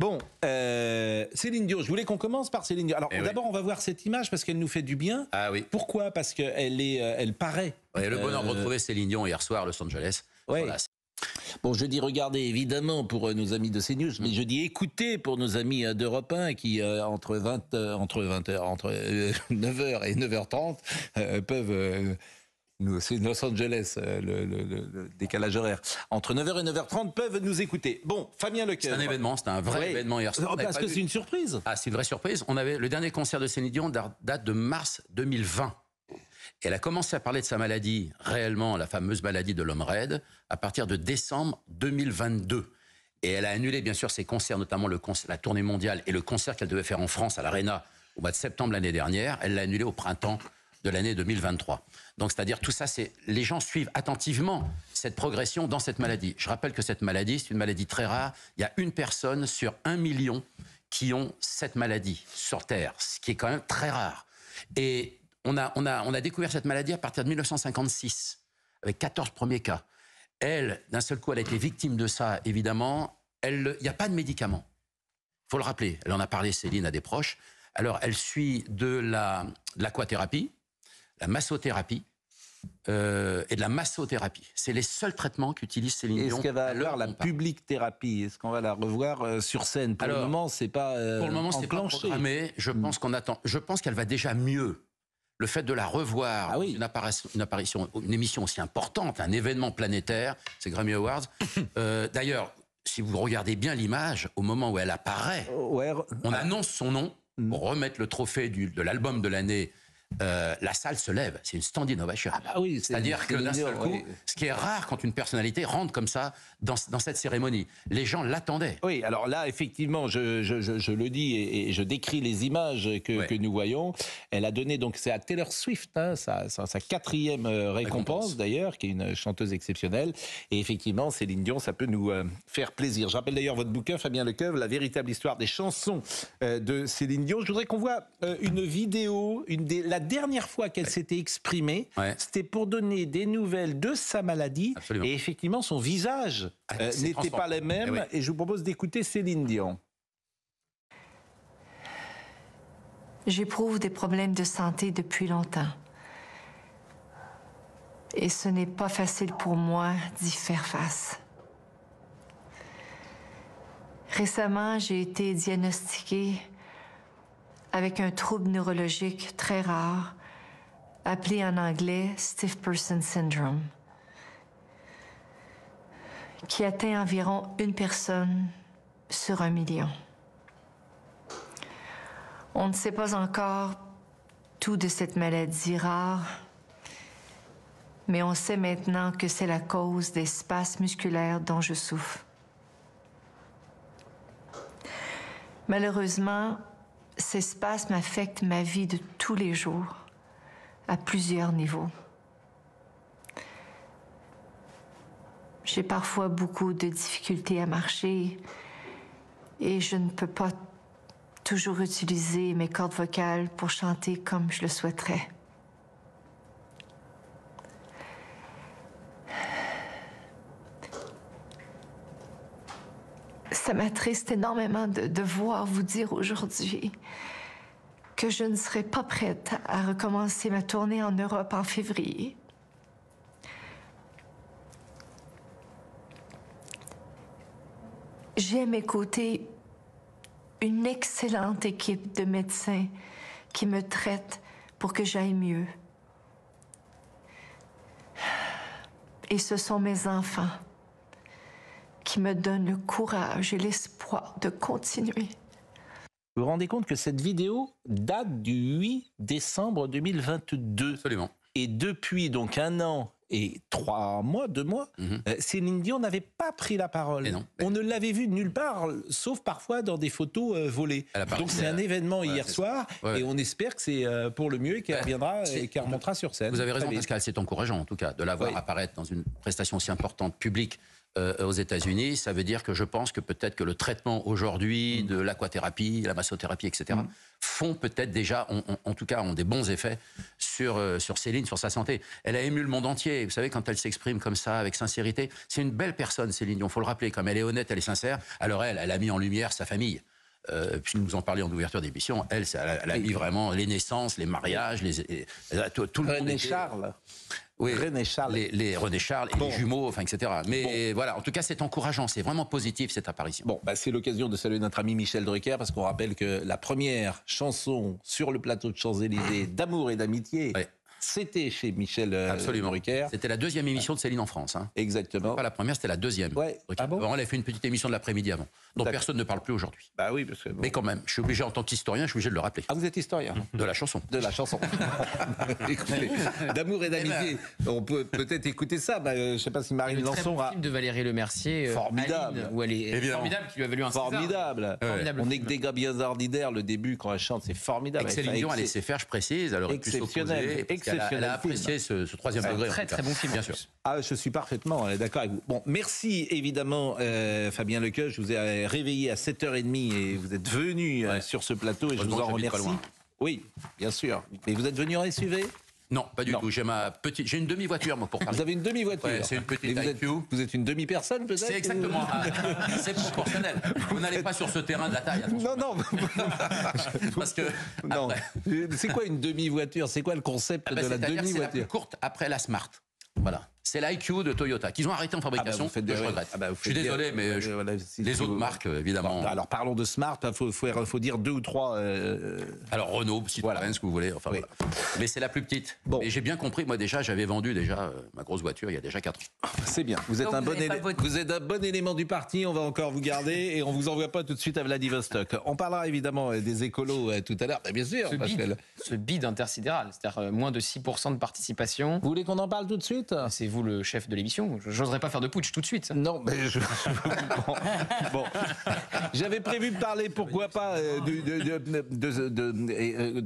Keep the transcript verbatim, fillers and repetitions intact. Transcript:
Bon, euh, Céline Dion, je voulais qu'on commence par Céline Dion. Alors eh d'abord, oui. on va voir cette image parce qu'elle nous fait du bien. Ah oui. Pourquoi ? Parce qu'elle est, elle paraît. Et le bonheur de euh... retrouver Céline Dion hier soir à Los Angeles. Oui. Voilà. Bon, je dis regardez évidemment pour nos amis de CNews, mais je dis écoutez pour nos amis d'Europe un qui euh, entre vingt euh, entre vingt heures entre euh, neuf heures et neuf heures trente euh, peuvent euh, nous c'est Los Angeles euh, le, le, le décalage horaire entre neuf heures et neuf heures trente peuvent nous écouter. Bon, Fabien Lecoeuvre. C'est un événement, c'est un vrai ouais. événement hier soir. Oh, parce que c'est une surprise. Ah, c'est une vraie surprise. On avait le dernier concert de Céline Dion date de mars deux mille vingt. Et elle a commencé à parler de sa maladie, réellement la fameuse maladie de l'homme raide, à partir de décembre deux mille vingt-deux. Et elle a annulé bien sûr ses concerts, notamment le concert, la tournée mondiale et le concert qu'elle devait faire en France à l'Arena au mois de septembre l'année dernière. Elle l'a annulé au printemps de l'année deux mille vingt-trois. Donc c'est-à-dire tout ça, c'est les gens suivent attentivement cette progression dans cette maladie. Je rappelle que cette maladie, c'est une maladie très rare. Il y a une personne sur un million qui ont cette maladie sur Terre, ce qui est quand même très rare. Et On a, on, a, on a découvert cette maladie à partir de mille neuf cent cinquante-six, avec quatorze premiers cas. Elle, d'un seul coup, elle a été victime de ça, évidemment. Il n'y a pas de médicament. Il faut le rappeler. Elle en a parlé, Céline, à des proches. Alors, elle suit de la, de l'aquathérapie, la massothérapie euh, et de la massothérapie. C'est les seuls traitements qu'utilise Céline Dion. Est-ce qu'elle va avoir la public thérapie? Est-ce qu'on va la revoir euh, sur scène? Pour Alors, le moment, c'est pas euh, Pour le moment, c'est pas programmé. Je pense qu'on attend. Je pense qu'elle va déjà mieux. Le fait de la revoir, ah oui. une, apparition, une apparition, une émission aussi importante, un événement planétaire, c'est Grammy Awards. euh, D'ailleurs, si vous regardez bien l'image, au moment où elle apparaît, ouais, on ah. annonce son nom pour remettre le trophée du, de l'album de l'année. Euh, la salle se lève, c'est une stand ovation. Ah bah oui, c'est-à-dire que d'un seul coup, ouais. ce qui est rare quand une personnalité rentre comme ça dans, dans cette cérémonie, les gens l'attendaient. Oui, alors là, effectivement, je, je, je, je le dis et, et je décris les images que, ouais. que nous voyons. Elle a donné, donc c'est à Taylor Swift, hein, sa, sa, sa quatrième euh, récompense d'ailleurs, qui est une chanteuse exceptionnelle. Et effectivement, Céline Dion, ça peut nous euh, faire plaisir. Je rappelle d'ailleurs votre bouquin, Fabien Lecoeuvre, La véritable histoire des chansons euh, de Céline Dion. Je voudrais qu'on voit euh, une vidéo, une des, la La dernière fois qu'elle s'était ouais. exprimée, ouais. c'était pour donner des nouvelles de sa maladie. Absolument. Et effectivement, son visage euh, n'était pas le même. Et, ouais. et je vous propose d'écouter Céline Dion. J'éprouve des problèmes de santé depuis longtemps. Et ce n'est pas facile pour moi d'y faire face. Récemment, j'ai été diagnostiquée avec un trouble neurologique très rare, appelé en anglais Stiff Person Syndrome, qui atteint environ une personne sur un million. On ne sait pas encore tout de cette maladie rare, mais on sait maintenant que c'est la cause des spasmes musculaires dont je souffre. Malheureusement, ces spasmes affectent ma vie de tous les jours, à plusieurs niveaux. J'ai parfois beaucoup de difficultés à marcher et je ne peux pas toujours utiliser mes cordes vocales pour chanter comme je le souhaiterais. Ça m'attriste énormément de devoir vous dire aujourd'hui que je ne serai pas prête à recommencer ma tournée en Europe en février. J'ai à mes côtés une excellente équipe de médecins qui me traitent pour que j'aille mieux. Et ce sont mes enfants qui me donne le courage et l'espoir de continuer. Vous vous rendez compte que cette vidéo date du huit décembre deux mille vingt-deux. Absolument. Et depuis donc un an et trois mois, deux mois, mm-hmm. euh, Céline Dion n'avait pas pris la parole. Et non, mais... On ne l'avait vue nulle part, sauf parfois dans des photos euh, volées. Donc c'est un événement euh, hier soir, ouais. et on espère que c'est euh, pour le mieux et qu'elle ouais. reviendra et qu'elle remontera sur scène. Vous avez raison, parce qu'elle c'est encourageant en tout cas, de la voir ouais. apparaître dans une prestation aussi importante publique euh, aux États-Unis, ça veut dire que je pense que peut-être que le traitement aujourd'hui mmh. de l'aquathérapie, la massothérapie, et cetera, mmh. font peut-être déjà, on, on, en tout cas, ont des bons effets sur, euh, sur Céline, sur sa santé. Elle a ému le monde entier. Vous savez, quand elle s'exprime comme ça, avec sincérité, c'est une belle personne, Céline Dion. Il faut le rappeler, comme elle est honnête, elle est sincère. Alors elle, elle a mis en lumière sa famille. Euh, puis nous en parlions en ouverture d'émission. Elle, ça, elle, a, elle a mis vraiment les naissances, les mariages, les, les, tout, tout le René monde. Charles. Oui, René Charles. Les, les René Charles et bon. les jumeaux, enfin, et cetera. Mais bon. voilà, en tout cas, c'est encourageant, c'est vraiment positif cette apparition. Bon, bah, c'est l'occasion de saluer notre ami Michel Drucker, parce qu'on rappelle que la première chanson sur le plateau de Champs-Élysées d'amour et d'amitié, ouais. c'était chez Michel Absolument. Drucker. C'était la deuxième émission de Céline en France. Hein. Exactement. Pas la première, c'était la deuxième. Ouais. Ah bon, avant, elle a fait une petite émission de l'après-midi avant, dont personne ne parle plus aujourd'hui. Bah oui, parce que bon. Mais quand même, je suis obligé, en tant qu'historien, je suis obligé de le rappeler. Ah, vous êtes historien? De la chanson. De la chanson. Écoutez, d'amour et d'amitié. On peut peut-être écouter ça. Bah, je ne sais pas si Marine Lançon a... Le film de Valérie Lemercier. Euh, formidable. Aline, où elle est formidable, qui lui a valu un César. Formidable. Ouais. formidable. On est que des gars bien ordinaires. Le début, quand elle chante, c'est formidable. Céline Dion, elle laissé faire, je précise. Elle aurait pu s'opposer. Elle a, elle a apprécié ce, ce troisième degré. Très très bon film, bien sûr. Ah, je suis parfaitement d'accord avec vous. Bon, merci évidemment euh, Fabien Lecoeuvre. Je vous ai réveillé à sept heures trente et vous êtes venu ouais. sur ce plateau et je vous en remercie. Oui, bien sûr. Mais vous êtes venu en S U V ? Non, pas du non. tout. J'ai ma petite, j'ai une demi-voiture, moi, pour parler. Vous avez une demi-voiture. Ouais, c'est une petite I Q. Vous êtes, vous êtes une demi-personne, peut-être. C'est exactement. Ou... c'est proportionnel. Vous n'allez pas sur ce terrain de la taille. Attention. Non, non. Parce que. Non. C'est quoi une demi-voiture? C'est quoi le concept ah bah, de la demi-voiture? C'est la plus courte après la Smart. Voilà. C'est l'I Q de Toyota qu'ils ont arrêté en fabrication. Ah bah des... Je regrette. Ah bah je suis désolé, des... mais je... voilà, si les autres vous... marques, évidemment. Alors parlons de Smart. Il faut, faut, faut dire deux ou trois. Euh... Alors Renault, si voilà. ce que vous voulez. Enfin, oui. voilà. Mais c'est la plus petite. Bon. Et j'ai bien compris. Moi déjà, j'avais vendu déjà euh, ma grosse voiture il y a déjà quatre ans. C'est bien. Vous êtes Donc un vous bon élé... vous êtes un bon élément du parti. On va encore vous garder et on vous envoie pas tout de suite à Vladivostok. On parlera évidemment des écolos euh, tout à l'heure. Bien sûr. Ce parce bid, ce bid intersidéral, c'est-à-dire euh, moins de six pour cent de participation. Vous voulez qu'on en parle tout de suite? C'est vous le chef de l'émission, j'oserais pas faire de putsch tout de suite. Non, mais je... bon, bon. J'avais prévu de parler, pourquoi pas, de... de, de, de, de, de, de, de